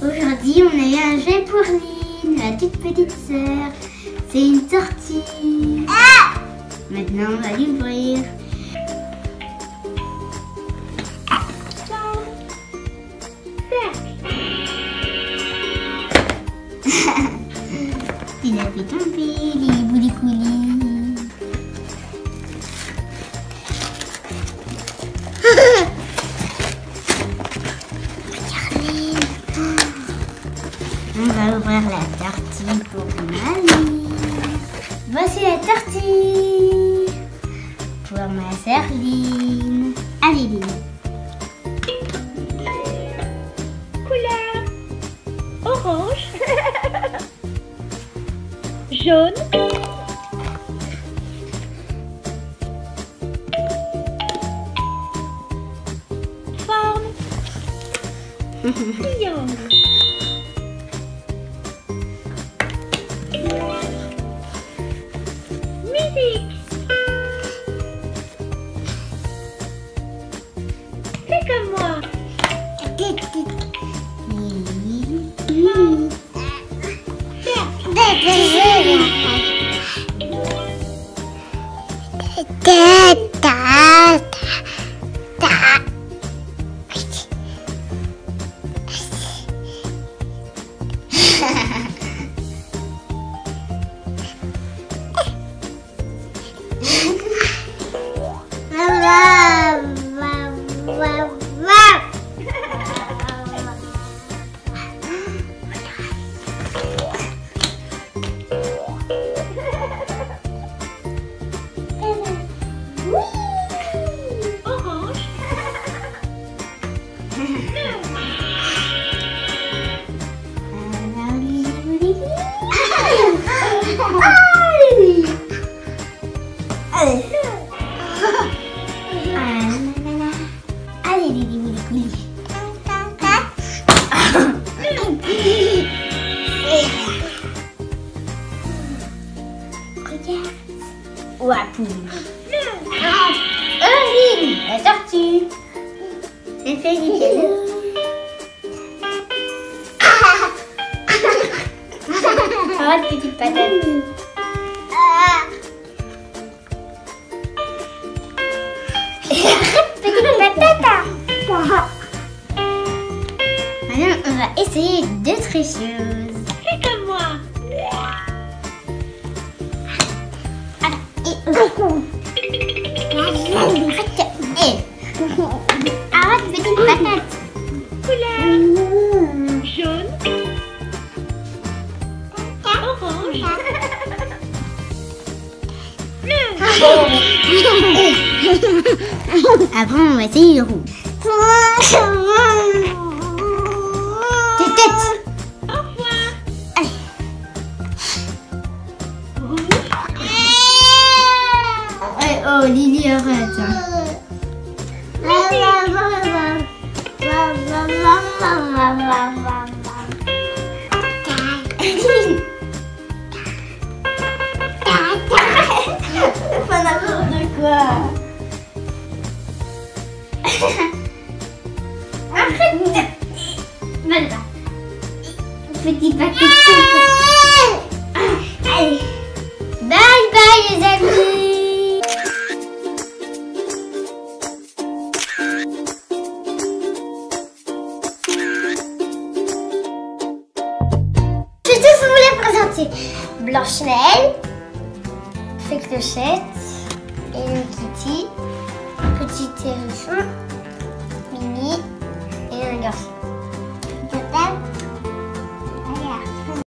Aujourd'hui, on a eu un jeu pour Lynn, la toute petite sœur. C'est une sortie. Maintenant, on va l'ouvrir. Il a fait tomber les boulis-coulis. Regardez. On va ouvrir la tartine pour mamie. Voici la tartine pour ma sœur Lynn. Allez Lynn. Orange, jaune, forme, triangle, musique, fais comme moi. La sortie. C'est fait du piano. Arrête, petite patate. Arrête, petite patate. Maintenant, on va essayer d'autres choses. Fais comme moi. Arrête, petite patate. Couleur jaune, orange, bleu. Après, on va essayer le rouge. Tes têtes. Au revoir. Oh, Lili, arrête. Pas n'importe quoi. Arrête. Voilà. Petit paquet. Allez. Bye bye les amis. Blanche-Neige, Fée Clochette, Hello Kitty, Petit Hérisson, Mimi et un garçon.